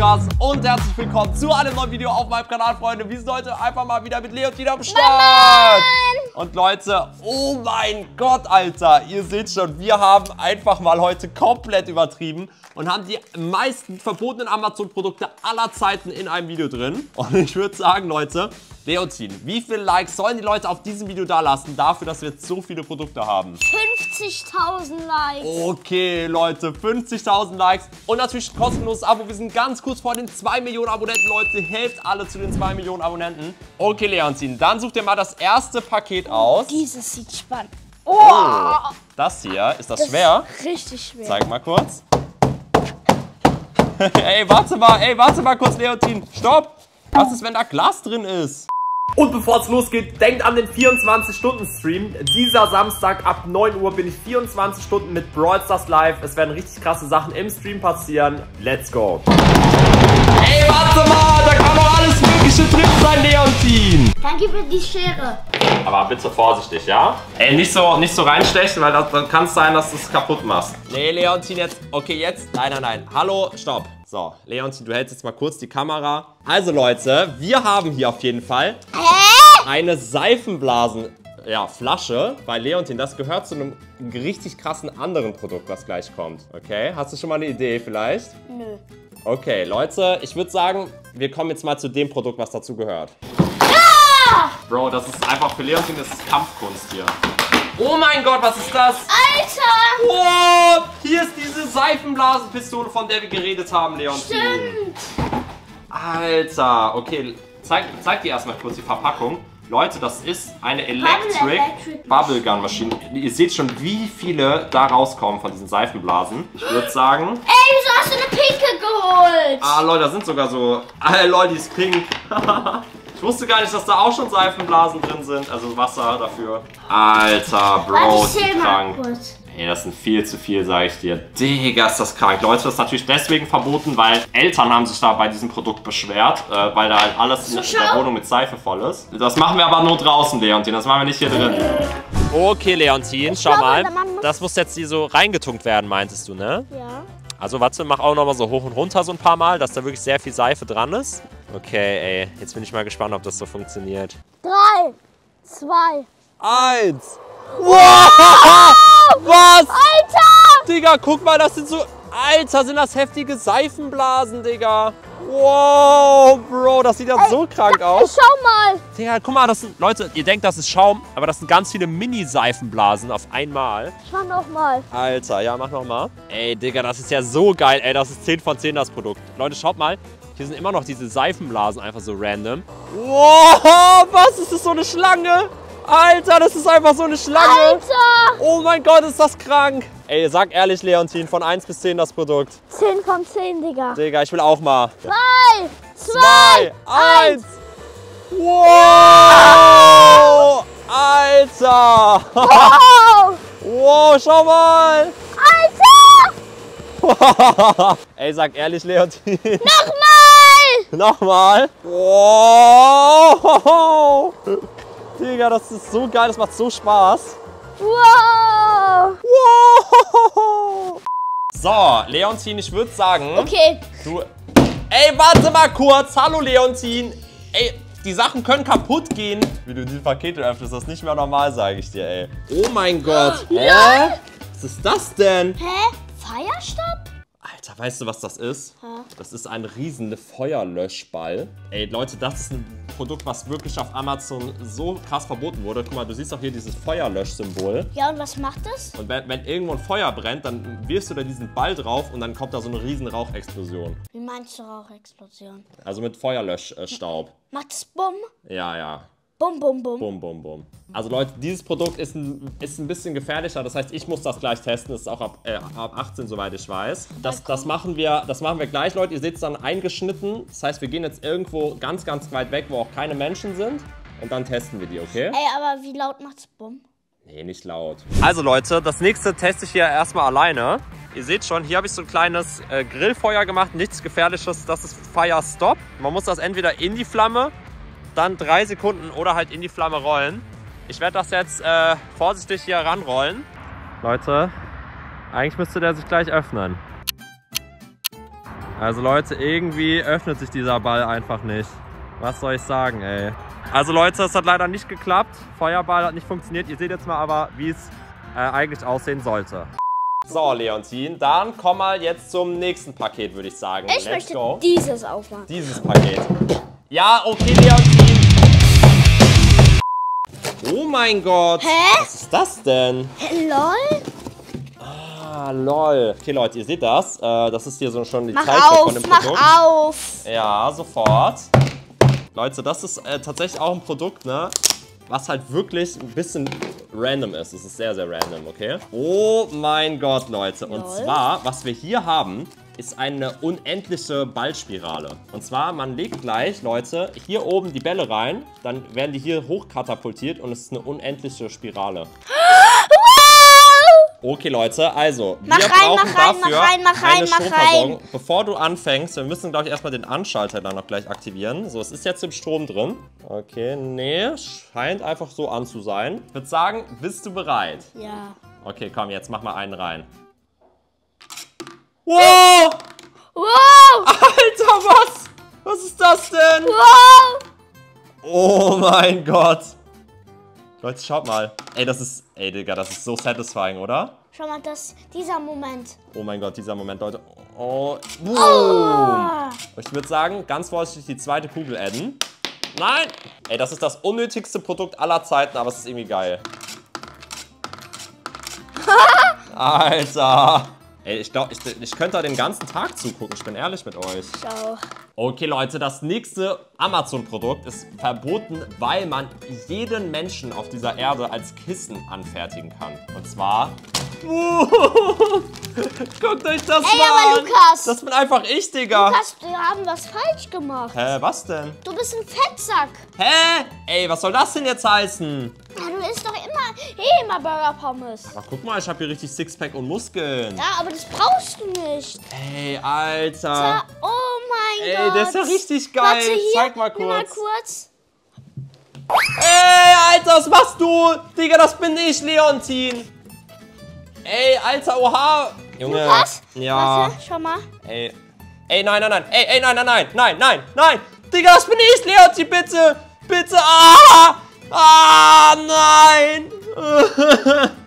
Stars und herzlich willkommen zu einem neuen Video auf meinem Kanal, Freunde. Wir sind heute einfach mal wieder mit Leontin am Start. Und Leute, oh mein Gott, Alter, ihr seht schon, wir haben einfach mal heute komplett übertrieben und haben die meisten verbotenen Amazon-Produkte aller Zeiten in einem Video drin. Und ich würde sagen, Leute, Leontin, wie viele Likes sollen die Leute auf diesem Video da lassen, dafür, dass wir jetzt so viele Produkte haben? 50.000 Likes. Okay, Leute, 50.000 Likes und natürlich ein kostenloses Abo. Wir sind ganz kurz vor den 2 Millionen Abonnenten, Leute. Helft alle zu den 2 Millionen Abonnenten. Okay, Leontin, dann such dir mal das erste Paket aus. Dieses sieht spannend. Oh. Oh, das hier, ist das schwer? Ist richtig schwer. Zeig mal kurz. Ey, warte mal kurz, Leontin. Stopp. Was ist, wenn da Glas drin ist? Und bevor es losgeht, denkt an den 24-Stunden-Stream. Dieser Samstag ab 9 Uhr bin ich 24 Stunden mit Brawl Stars live. Es werden richtig krasse Sachen im Stream passieren. Let's go. Ey, warte mal, da kann doch alles Mögliche drin sein, Leontin. Dann gib mir die Schere. Aber bitte vorsichtig, ja? Ey, nicht so reinstechen, weil dann kann es sein, dass du es kaputt machst. Nee, Leontin, jetzt. Okay, jetzt. Nein. Hallo, stopp. So, Leontin, du hältst jetzt mal kurz die Kamera. Also, Leute, wir haben hier auf jeden Fall eine Seifenblasenflasche. Bei Leontin, das gehört zu einem richtig krassen anderen Produkt, was gleich kommt. Okay, hast du schon mal eine Idee vielleicht? Nö. Okay, Leute, ich würde sagen, wir kommen jetzt mal zu dem Produkt, was dazu gehört. Ah! Bro, das ist einfach für Leontin, das ist Kampfkunst hier. Oh mein Gott, was ist das? Alter! Wow, hier ist diese Seifenblasenpistole, von der wir geredet haben, Leontin. Stimmt! Alter, okay, zeig dir erstmal kurz die Verpackung. Leute, das ist eine Electric Bubble Gun Maschine. Ihr seht schon, wie viele da rauskommen von diesen Seifenblasen. Ich würde sagen... Ey, wieso hast du eine pinke geholt? Ah, Leute, da sind sogar so... Ah, Leute, die ist pink. Ich wusste gar nicht, dass da auch schon Seifenblasen drin sind, also Wasser dafür. Alter, Bro, ist krank. Ey, das sind viel zu viel, sag ich dir. Digga, ist das krank. Leute, das ist natürlich deswegen verboten, weil Eltern haben sich da bei diesem Produkt beschwert, weil da halt alles in der Wohnung mit Seife voll ist. Das machen wir aber nur draußen, Leontin, das machen wir nicht hier drin. Okay, Leontin, schau mal. Das muss jetzt hier so reingetunkt werden, meintest du, ne? Ja. Also warte, mach auch nochmal so hoch und runter so ein paar Mal, dass da wirklich sehr viel Seife dran ist. Okay, ey, jetzt bin ich mal gespannt, ob das so funktioniert. 3, 2, 1. Wow! Was? Alter! Digga, guck mal, das sind so... Alter, sind das heftige Seifenblasen, Digga. Wow, Bro, das sieht ja so krank aus. Schau mal. Digga, guck mal, das sind... Leute, ihr denkt, das ist Schaum, aber das sind ganz viele Mini-Seifenblasen auf einmal. Ich mach nochmal. Alter, ja, mach nochmal. Ey, Digga, das ist ja so geil, ey. Das ist 10 von 10, das Produkt. Leute, schaut mal. Hier sind immer noch diese Seifenblasen einfach so random. Wow, was? Ist das so eine Schlange? Alter, das ist einfach so eine Schlange. Alter! Oh mein Gott, ist das krank. Ey, sag ehrlich, Leontin, von 1 bis 10 das Produkt. 10 von 10, Digga. Digga, ich will auch mal. 3, 2, 1. Wow! Alter! Wow! Wow, schau mal! Alter! Ey, sag ehrlich, Leontin. Nochmal! Wow! Digga, das ist so geil, das macht so Spaß. Wow! Wow! So, Leontin, ich würde sagen... Okay. Du... Ey, warte mal kurz. Hallo, Leontin. Ey, die Sachen können kaputt gehen. Wie du die Pakete öffnest, das ist nicht mehr normal, sage ich dir, ey. Oh mein Gott. Hä? Ja. Was ist das denn? Hä? Fire Stop? Alter, weißt du, was das ist? Ja. Das ist ein riesen Feuerlöschball. Ey, Leute, das ist ein Produkt, was wirklich auf Amazon so krass verboten wurde. Guck mal, du siehst auch hier dieses Feuerlösch-Symbol. Ja, und was macht das? Und wenn irgendwo ein Feuer brennt, dann wirfst du da diesen Ball drauf und dann kommt da so eine riesen Rauchexplosion. Wie meinst du Rauchexplosion? Also mit Feuerlöschstaub. Macht das Bumm? Ja, ja. Bum, bum, bum. Bum, bum, bum. Also Leute, dieses Produkt ist ein bisschen gefährlicher. Das heißt, ich muss das gleich testen. Das ist auch ab 18, soweit ich weiß. Das machen wir gleich, Leute. Ihr seht es dann eingeschnitten. Das heißt, wir gehen jetzt irgendwo ganz, ganz weit weg, wo auch keine Menschen sind. Und dann testen wir die, okay? Ey, aber wie laut macht's Bumm? Nee, nicht laut. Also Leute, das nächste teste ich hier erstmal alleine. Ihr seht schon, hier habe ich so ein kleines Grillfeuer gemacht. Nichts Gefährliches. Das ist Fire Stop. Man muss das entweder in die Flamme... Dann 3 Sekunden oder halt in die Flamme rollen. Ich werde das jetzt vorsichtig hier ranrollen. Leute, eigentlich müsste der sich gleich öffnen. Also Leute, irgendwie öffnet sich dieser Ball einfach nicht. Was soll ich sagen, ey? Also Leute, es hat leider nicht geklappt. Feuerball hat nicht funktioniert. Ihr seht jetzt mal aber, wie es eigentlich aussehen sollte. So, Leontin, dann komm mal jetzt zum nächsten Paket, würde ich sagen. Ich möchte dieses aufmachen. Dieses Paket. Ja, okay, Leontin. Oh mein Gott. Hä? Was ist das denn? Hä, lol? Ah, lol. Okay, Leute, ihr seht das. Das ist hier so schon die Zeichnung von dem Produkt. Mach auf. Ja, sofort. Leute, das ist tatsächlich auch ein Produkt, ne? Was halt wirklich ein bisschen random ist. Es ist sehr, sehr random, okay? Oh mein Gott, Leute. Und zwar, was wir hier haben, ist eine unendliche Ballspirale. Und zwar, man legt gleich, Leute, hier oben die Bälle rein, dann werden die hier hochkatapultiert und es ist eine unendliche Spirale. Okay, Leute, also, wir brauchen dafür eine Stromversorgung. Bevor du anfängst, wir müssen, glaube ich, erstmal den Anschalter dann noch gleich aktivieren. So, es ist jetzt im Strom drin. Okay, nee, scheint einfach so an zu sein. Ich würde sagen, bist du bereit? Ja. Okay, komm, jetzt mach mal einen rein. Wow! Wow! Alter, was? Was ist das denn? Wow! Oh mein Gott! Leute, schaut mal. Ey, das ist... Ey, Digga, das ist so satisfying, oder? Schau mal, dieser Moment. Oh mein Gott, dieser Moment, Leute. Oh. Boom. Oh. Ich würde sagen, ganz vorsichtig die zweite Kugel adden. Nein! Ey, das ist das unnötigste Produkt aller Zeiten, aber es ist irgendwie geil. Alter. Ey, ich glaube, ich könnte da den ganzen Tag zugucken. Ich bin ehrlich mit euch. Ciao. Okay, Leute, das nächste Amazon-Produkt ist verboten, weil man jeden Menschen auf dieser Erde als Kissen anfertigen kann. Und zwar... Guckt euch das mal an! Ey, aber Lukas! Das bin einfach ich, Digga! Lukas, wir haben was falsch gemacht. Hä, was denn? Du bist ein Fettsack! Hä? Ey, was soll das denn jetzt heißen? Ja, du isst doch immer Burger-Pommes. Aber guck mal, ich habe hier richtig Sixpack und Muskeln. Ja, aber das brauchst du nicht. Ey, Alter. Oh mein Gott. Ey, der ist ja richtig geil. Warte, hier, zeig mal kurz. Ey, Alter, was machst du? Digga, das bin ich, Leontin. Ey, Alter, oha. Junge. Was? Ja. Warte, schau mal. Ey. Ey, nein, nein, nein. Ey, nein, nein, nein. Nein, nein, nein. Digga, das bin ich, Leontin, bitte. Bitte. Ah. Ah, nein!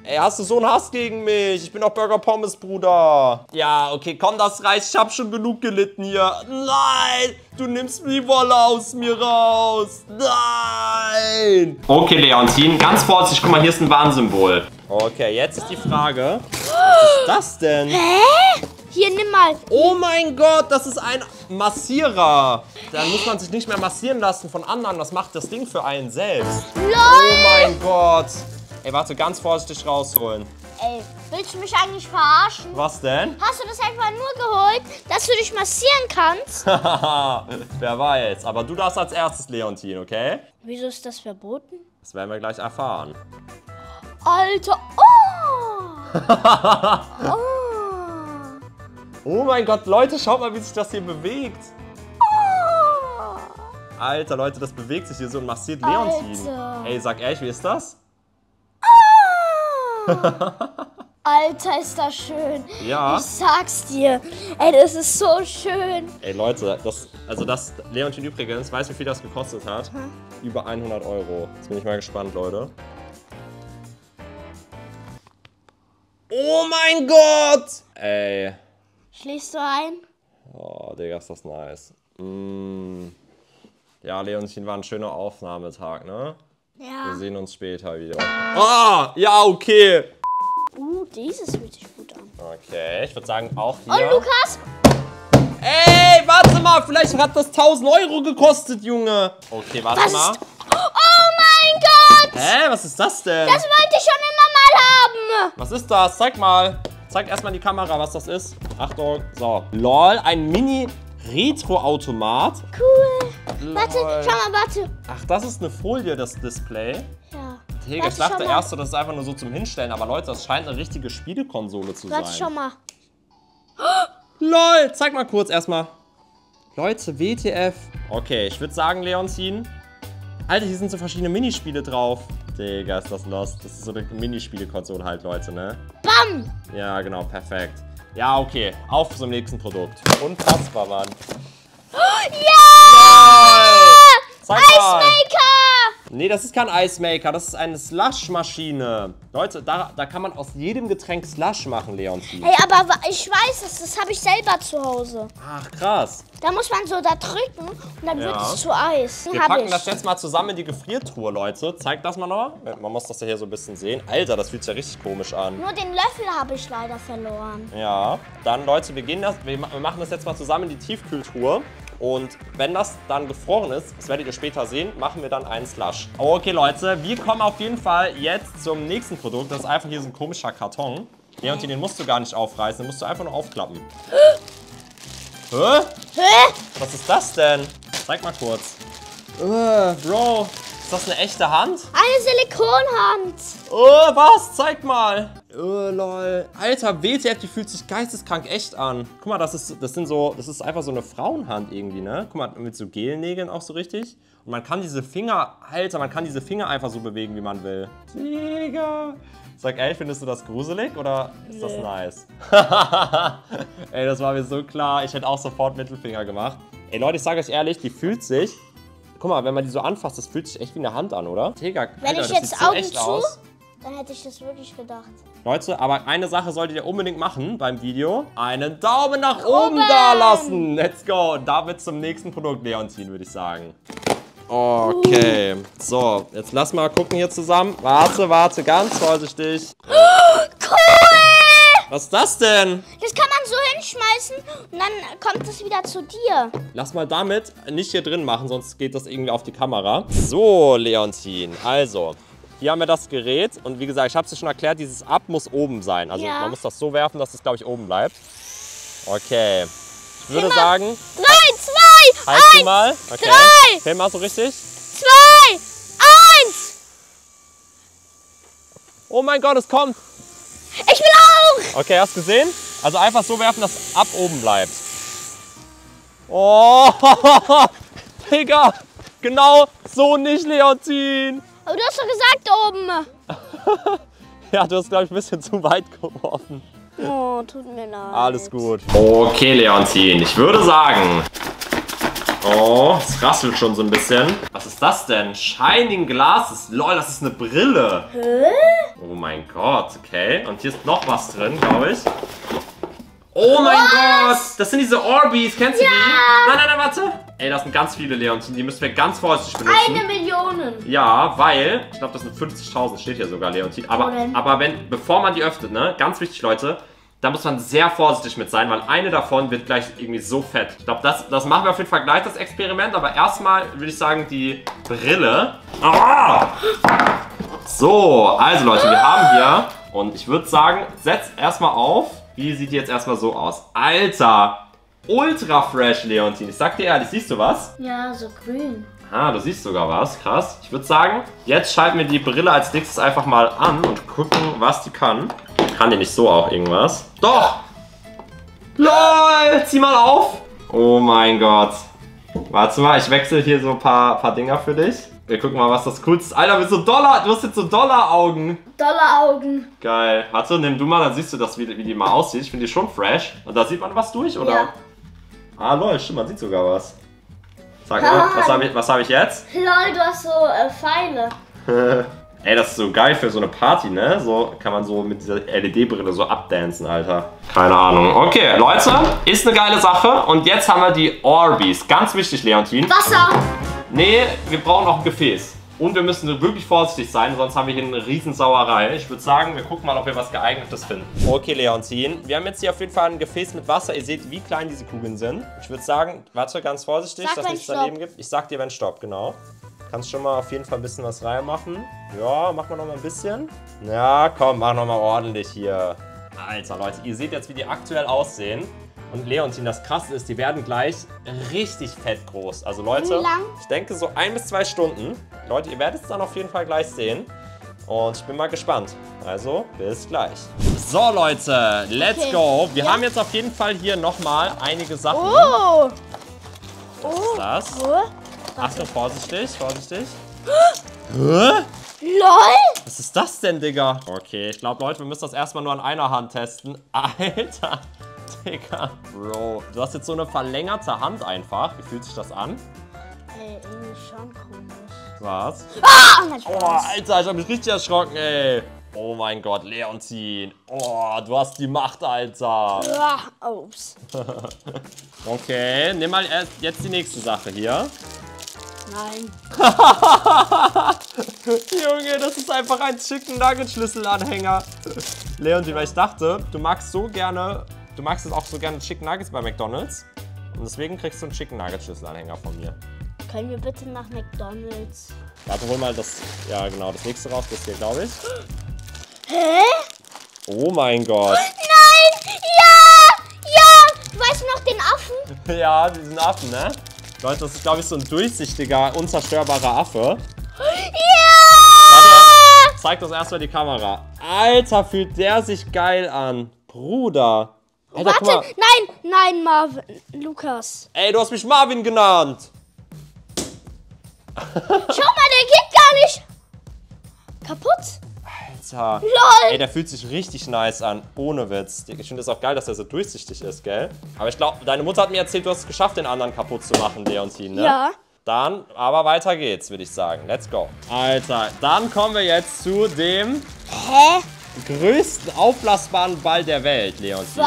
Ey, hast du so einen Hass gegen mich? Ich bin doch Burger Pommes, Bruder. Ja, okay, komm, das reicht. Ich hab schon genug gelitten hier. Nein! Du nimmst die Wolle aus mir raus. Nein! Okay, Leontin, ganz vorsichtig. Guck mal, hier ist ein Warnsymbol. Okay, jetzt ist die Frage. Was ist das denn? Hä? Hier, nimm mal. Oh mein Gott, das ist ein Massierer. Dann muss man sich nicht mehr massieren lassen von anderen. Das macht das Ding für einen selbst. Lol. Oh mein Gott. Ey, warte, ganz vorsichtig rausholen. Ey, willst du mich eigentlich verarschen? Was denn? Hast du das einfach nur geholt, dass du dich massieren kannst? Haha, wer weiß. Aber du darfst als erstes, Leontin, okay? Wieso ist das verboten? Das werden wir gleich erfahren. Alter, oh! Oh! Oh mein Gott, Leute, schaut mal, wie sich das hier bewegt. Oh. Alter, Leute, das bewegt sich hier so und massiert Leontin. Alter. Ey, sag ehrlich, wie ist das? Oh. Alter, ist das schön. Ja. Ich sag's dir. Ey, das ist so schön. Ey, Leute, das Leontin übrigens, weißt du, wie viel das gekostet hat? Hm? Über 100 Euro. Jetzt bin ich mal gespannt, Leute. Oh mein Gott! Ey. Schläfst du ein? Oh, Digga, ist das nice. Ja, Leontin, war ein schöner Aufnahmetag, ne? Ja. Wir sehen uns später wieder. Ah, ja, okay. Dieses fühlt sich gut an. Okay, ich würde sagen, auch hier. Und Lukas? Ey, warte mal, vielleicht hat das 1000 Euro gekostet, Junge. Okay, warte mal. Oh mein Gott! Hä, was ist das denn? Das wollte ich schon immer mal haben. Was ist das? Zeig mal. Zeig erstmal in die Kamera, was das ist. Achtung, so. Lol, ein Mini-Retro-Automat. Cool. Lol. Warte, schau mal, warte. Ach, das ist eine Folie, das Display. Ja. Digga, ich dachte erst, das ist einfach nur so zum Hinstellen. Aber Leute, das scheint eine richtige Spielekonsole zu sein. Warte, schau mal. Lol, zeig mal kurz erstmal. Leute, WTF. Okay, ich würde sagen, Leontin. Alter, hier sind so verschiedene Minispiele drauf. Digga, ist das lost. Das ist so eine Minispielekonsole halt, Leute, ne? Bam! Ja, genau, perfekt. Ja, okay. Auf zum nächsten Produkt. Unfassbar, Mann. Ja! Yeah! Eismaker! Nee, das ist kein Eismaker. Das ist eine Slush-Maschine. Leute, da kann man aus jedem Getränk Slush machen, Leontin. Hey, aber ich weiß es. Das habe ich selber zu Hause. Ach, krass. Da muss man so da drücken und dann wird es zu Eis. Wir packen das jetzt mal zusammen in die Gefriertruhe, Leute. Zeigt das mal noch. Man muss das ja hier so ein bisschen sehen. Alter, das fühlt sich ja richtig komisch an. Nur den Löffel habe ich leider verloren. Ja, dann Leute, wir machen das jetzt mal zusammen in die Tiefkühltruhe. Und wenn das dann gefroren ist, das werdet ihr später sehen, machen wir dann einen Slush. Okay, Leute, wir kommen auf jeden Fall jetzt zum nächsten Produkt. Das ist einfach hier so ein komischer Karton. Leontin, den musst du gar nicht aufreißen, den musst du einfach nur aufklappen. Hä? Hä? Was ist das denn? Zeig mal kurz. Bro, ist das eine echte Hand? Eine Silikonhand. Was? Zeig mal. Lol. Alter, WTF, die fühlt sich geisteskrank echt an. Guck mal, das ist einfach so eine Frauenhand irgendwie, ne? Guck mal, mit so Gelnägeln auch so richtig. Und man kann diese Finger, Alter, man kann diese Finger einfach so bewegen, wie man will. Digga. Sag ehrlich, findest du das gruselig oder ist das nice? Ey, das war mir so klar. Ich hätte auch sofort Mittelfinger gemacht. Ey, Leute, ich sage euch ehrlich, die fühlt sich... Guck mal, wenn man die so anfasst, das fühlt sich echt wie eine Hand an, oder? Digga, Alter, wenn ich jetzt Augen zu, dann hätte ich das wirklich gedacht. Leute, aber eine Sache solltet ihr unbedingt machen beim Video. Einen Daumen nach oben da lassen. Let's go. Und damit zum nächsten Produkt, Leontin, würde ich sagen. Okay, so, jetzt lass mal gucken hier zusammen. Warte, warte, ganz vorsichtig. Cool! Was ist das denn? Das kann man so hinschmeißen und dann kommt es wieder zu dir. Lass mal damit nicht hier drin machen, sonst geht das irgendwie auf die Kamera. So, Leontin, also, hier haben wir das Gerät. Und wie gesagt, ich habe es dir schon erklärt, dieses Ab muss oben sein. Also man muss das so werfen, dass es, glaube ich, oben bleibt. Okay, ich würde sagen... 3, 2, 1, halt du mal. Okay. 3, film mal so richtig. 2, 1. Oh mein Gott, es kommt. Ich will auch. Okay, hast du gesehen? Also einfach so werfen, dass ab oben bleibt. Oh, Digga, genau so nicht, Leontin. Aber du hast doch gesagt oben. Ja, du hast, glaube ich, ein bisschen zu weit geworfen. Oh, tut mir leid. Alles gut. Okay, Leontin, ich würde sagen... Oh, es rasselt schon so ein bisschen. Was ist das denn? Shining Glasses. Lol, das ist eine Brille. Hä? Oh mein Gott, okay. Und hier ist noch was drin, glaube ich. Oh mein Gott, das sind diese Orbeez. Kennst du die? Nein, nein, nein, warte. Ey, das sind ganz viele, Leontin. Die müssen wir ganz vorsichtig benutzen. 1 Million. Ja, weil, ich glaube, das sind 50.000. Steht hier sogar, Leontin. Aber wenn, bevor man die öffnet, ne, ganz wichtig, Leute, da muss man sehr vorsichtig mit sein, weil eine davon wird gleich irgendwie so fett. Ich glaube, das machen wir auf jeden Fall gleich, das Experiment. Aber erstmal würde ich sagen, die Brille. Ah! So, also Leute, wir haben hier. Und ich würde sagen, setzt erstmal auf. Wie sieht die jetzt erstmal so aus? Alter, ultra fresh, Leontin. Ich sag dir ehrlich, siehst du was? Ja, so grün. Ah, du siehst sogar was. Krass. Ich würde sagen, jetzt schalten wir die Brille als nächstes einfach mal an und gucken, was die kann. Kann die nicht so auch irgendwas? Doch! LOL! Zieh mal auf! Oh mein Gott. Warte mal, ich wechsle hier so ein paar Dinger für dich. Wir gucken mal, was das Coolste ist. Alter, mit so Dollar, du hast jetzt so Dollaraugen. Dollaraugen. Geil. Warte, nimm du mal, dann siehst du das, wie die mal aussieht. Ich finde die schon fresh. Und da sieht man was durch, oder? Ja. Ah, lol, stimmt, man sieht sogar was. Sag mal, was hab ich jetzt? Lol, du hast so Pfeile. Ey, das ist so geil für so eine Party, ne? So kann man so mit dieser LED-Brille so abdancen, Alter. Keine Ahnung. Okay, Leute, ist eine geile Sache. Und jetzt haben wir die Orbeez. Ganz wichtig, Leontin. Wasser! Nee, wir brauchen noch ein Gefäß. Und wir müssen wirklich vorsichtig sein, sonst haben wir hier eine Riesensauerei. Ich würde sagen, wir gucken mal, ob wir was Geeignetes finden. Okay, Leontin, wir haben jetzt hier auf jeden Fall ein Gefäß mit Wasser. Ihr seht, wie klein diese Kugeln sind. Ich würde sagen, warte, ganz vorsichtig, dass nichts daneben gibt. Ich sag dir, wenn Stopp, genau. Kannst schon mal auf jeden Fall ein bisschen was reinmachen. Ja, machen wir noch mal ein bisschen. Ja, komm, mach noch mal ordentlich hier. Alter, Leute, ihr seht jetzt, wie die aktuell aussehen. Und Leontin, das Krasse ist, die werden gleich richtig fett groß. Also Leute, ich denke so 1 bis 2 Stunden. Leute, ihr werdet es dann auf jeden Fall gleich sehen. Und ich bin mal gespannt. Also, bis gleich. So, Leute, let's go. Wir haben jetzt auf jeden Fall hier nochmal einige Sachen. Oh! Was ist das? Achtung, vorsichtig, vorsichtig. Hä? LOL! Was ist das denn, Digga? Okay, ich glaube, Leute, wir müssen das erstmal nur an einer Hand testen. Alter! Digga. Bro, du hast jetzt so eine verlängerte Hand einfach. Wie fühlt sich das an? Irgendwie schon komisch. Was? Ah! Oh, Alter, ich hab mich richtig erschrocken, ey. Oh mein Gott, Leontin. Oh, du hast die Macht, Alter. Ups. Okay, nimm mal erst jetzt die nächste Sache hier. Nein. Junge, das ist einfach ein Chicken Nugget Schlüsselanhänger. Leontin, weil ich dachte, du magst auch so gerne Chicken Nuggets bei McDonald's. Und deswegen kriegst du einen Chicken Nugget Schlüsselanhänger von mir. Können wir bitte nach McDonald's? Warte, hol mal das, ja genau, das nächste raus, das hier, glaube ich. Hä? Oh mein Gott. Nein! Ja! Ja! Du weißt noch den Affen? Ja, diesen Affen, ne? Leute, das ist, glaube ich, so ein durchsichtiger, unzerstörbarer Affe. Ja! Warte, zeig das erstmal die Kamera. Alter, fühlt der sich geil an. Bruder. Alter, warte, guck mal. Nein, Marvin, Lukas. Ey, du hast mich Marvin genannt. Schau mal, der geht gar nicht kaputt. Alter. Lol. Ey, der fühlt sich richtig nice an. Ohne Witz. Ich finde es auch geil, dass er so durchsichtig ist, gell? Aber ich glaube, deine Mutter hat mir erzählt, du hast es geschafft, den anderen kaputt zu machen, Leontin, ne? Ja. Dann, aber weiter geht's, würde ich sagen. Let's go. Alter, dann kommen wir jetzt zu dem größten aufblasbaren Ball der Welt, Leontin.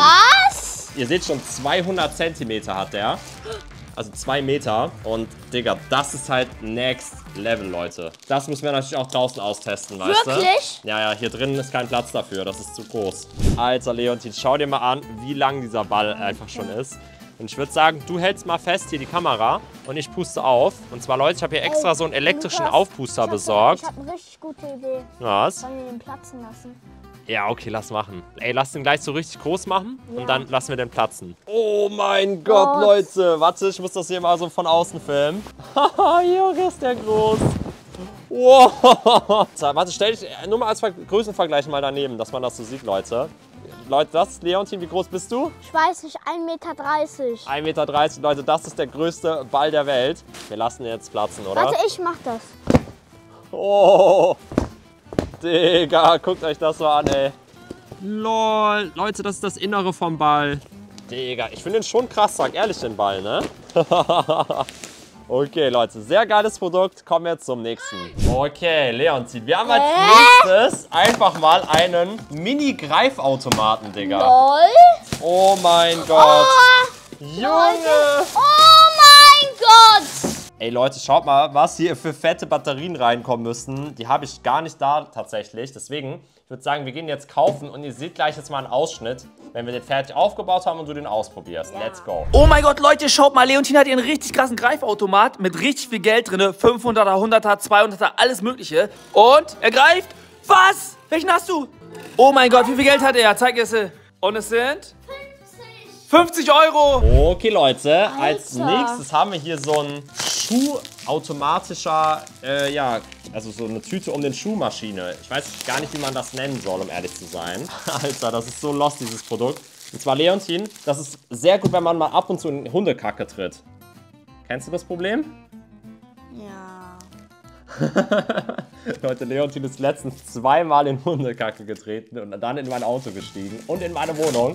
Was? Ihr seht schon, 200 Zentimeter hat der. Also 2 Meter. Und, Digga, das ist halt Next Level, Leute. Das müssen wir natürlich auch draußen austesten, weißt du? Wirklich? Ja, ja, hier drinnen ist kein Platz dafür. Das ist zu groß. Alter, Leontin, schau dir mal an, wie lang dieser Ball einfach schon ist. Und ich würde sagen, du hältst mal fest hier die Kamera und ich puste auf. Und zwar, Leute, ich habe hier extra so einen elektrischen Aufpuster besorgt. Ich habe eine richtig gute Idee. Was? Sollen wir den platzen lassen? Ja, okay, lass machen. Ey, lass den gleich so richtig groß machen und dann lassen wir den platzen. Oh mein Gott, Leute. Warte, ich muss das hier mal so von außen filmen. Haha, Junge, ist der groß. Wow. Warte, stell dich nur mal als Größenvergleich mal daneben, dass man das so sieht, Leute. Leute, das ist Leontin. Wie groß bist du? Ich weiß nicht, 1,30 Meter. 1,30 Meter, Leute, das ist der größte Ball der Welt. Wir lassen den jetzt platzen, oder? Warte, ich mach das. Oh. Digga, guckt euch das mal an, ey. Lol, Leute, das ist das Innere vom Ball. Digga, ich finde den schon krass, sag ehrlich, den Ball, ne? Okay, Leute, sehr geiles Produkt. Kommen wir jetzt zum nächsten. Okay, Leontin, wir haben als nächstes einfach mal einen Mini-Greifautomaten, Digga. Lol. Oh mein Gott. Oh, Junge. Leute. Oh mein Gott. Ey Leute, schaut mal, was hier für fette Batterien reinkommen müssen. Die habe ich gar nicht da tatsächlich. Deswegen, ich würde sagen, wir gehen jetzt kaufen und ihr seht gleich jetzt mal einen Ausschnitt, wenn wir den fertig aufgebaut haben und du den ausprobierst. Ja. Let's go. Oh mein Gott, Leute, schaut mal, Leontin hat hier einen richtig krassen Greifautomat mit richtig viel Geld drin. 500er, 100er, 200er, alles mögliche. Und er greift. Was? Welchen hast du? Oh mein Gott, wie viel Geld hat er? Zeig es. Und es sind 50 Euro. Okay, Leute, Alter. Als nächstes haben wir hier so einen schuhautomatischer, ja, also so eine Tüte um den Schuhmaschine. Ich weiß gar nicht, wie man das nennen soll, um ehrlich zu sein. Alter, das ist so lost, dieses Produkt. Und zwar, Leontin, das ist sehr gut, wenn man mal ab und zu in Hundekacke tritt. Kennst du das Problem? Ja. Leute, Leontin ist letztens 2-mal in Hundekacke getreten und dann in mein Auto gestiegen und in meine Wohnung.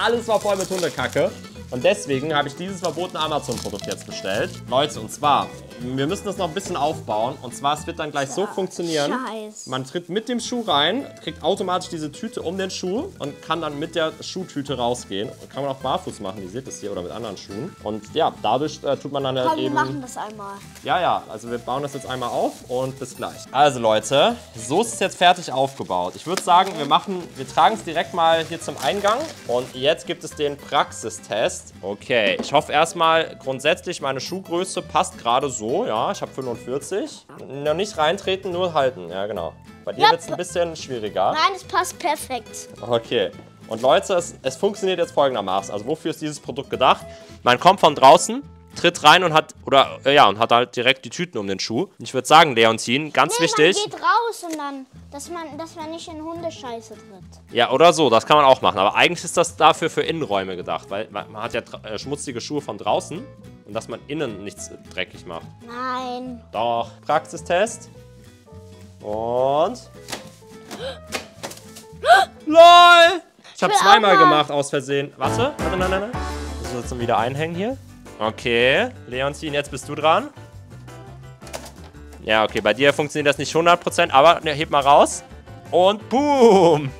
Alles war voll mit Hundekacke. Und deswegen habe ich dieses verbotene Amazon-Produkt jetzt bestellt. Leute, und zwar, wir müssen das noch ein bisschen aufbauen. Und zwar, es wird dann gleich so funktionieren. Scheiß. Man tritt mit dem Schuh rein, kriegt automatisch diese Tüte um den Schuh und kann dann mit der Schuhtüte rausgehen. Und kann man auch barfuß machen, ihr seht das hier, oder mit anderen Schuhen. Und ja, dadurch tut man dann halt eben... Wir machen das einmal. Ja, ja, also wir bauen das jetzt einmal auf und bis gleich. Also Leute, so ist es jetzt fertig aufgebaut. Ich würde sagen, wir tragen es direkt mal hier zum Eingang. Und jetzt gibt es den Praxistest. Okay, ich hoffe erstmal grundsätzlich, meine Schuhgröße passt gerade so. Ja, ich habe 45. Noch nicht reintreten, nur halten. Ja, genau. Bei dir wird es ein bisschen schwieriger. Nein, es passt perfekt. Okay. Und Leute, es funktioniert jetzt folgendermaßen. Also wofür ist dieses Produkt gedacht? Man kommt von draußen, tritt rein und hat halt direkt die Tüten um den Schuh. Ich würde sagen, Leontin, ganz wichtig. Man geht raus und dann, dass man nicht in Hundescheiße tritt. Ja, oder so, das kann man auch machen. Aber eigentlich ist das dafür für Innenräume gedacht, weil man hat ja schmutzige Schuhe von draußen und dass man innen nichts dreckig macht. Nein. Doch. Praxistest. Und... LOL! Ich habe zweimal gemacht, aus Versehen. Warte, warte, nein, nein, nein. So, jetzt wieder einhängen hier. Okay, Leontin, jetzt bist du dran. Ja, okay, bei dir funktioniert das nicht 100%, aber ne, heb mal raus. Und boom!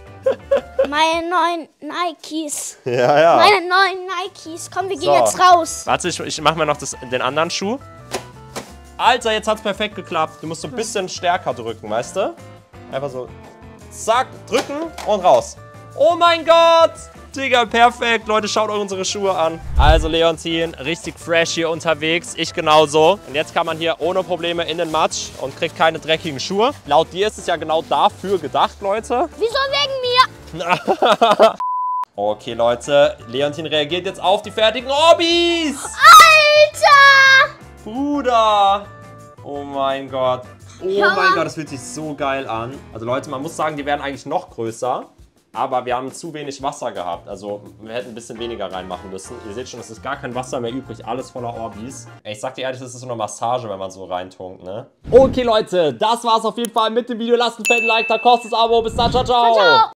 Meine neuen Nikes. Ja, ja. Meine neuen Nikes. Komm, wir gehen jetzt raus. Warte, ich mach mir noch den anderen Schuh. Alter, jetzt hat's perfekt geklappt. Du musst so ein bisschen stärker drücken, weißt du? Einfach so, zack, drücken und raus. Oh mein Gott! Digga, perfekt. Leute, schaut euch unsere Schuhe an. Also Leontin, richtig fresh hier unterwegs. Ich genauso. Und jetzt kann man hier ohne Probleme in den Matsch und kriegt keine dreckigen Schuhe. Laut dir ist es ja genau dafür gedacht, Leute. Wieso wegen mir? Okay, Leute. Leontin reagiert jetzt auf die fertigen Orbeez. Alter! Bruder! Oh mein Gott. Oh mein Gott, das fühlt sich so geil an. Also Leute, man muss sagen, die werden eigentlich noch größer. Aber wir haben zu wenig Wasser gehabt. Also wir hätten ein bisschen weniger reinmachen müssen. Ihr seht schon, es ist gar kein Wasser mehr übrig. Alles voller Orbeez. Ich sag dir ehrlich, das ist so eine Massage, wenn man so reintunkt, ne? Okay, Leute. Das war's auf jeden Fall mit dem Video. Lasst einen fetten Like, da kostet das Abo. Bis dann. Ciao, ciao.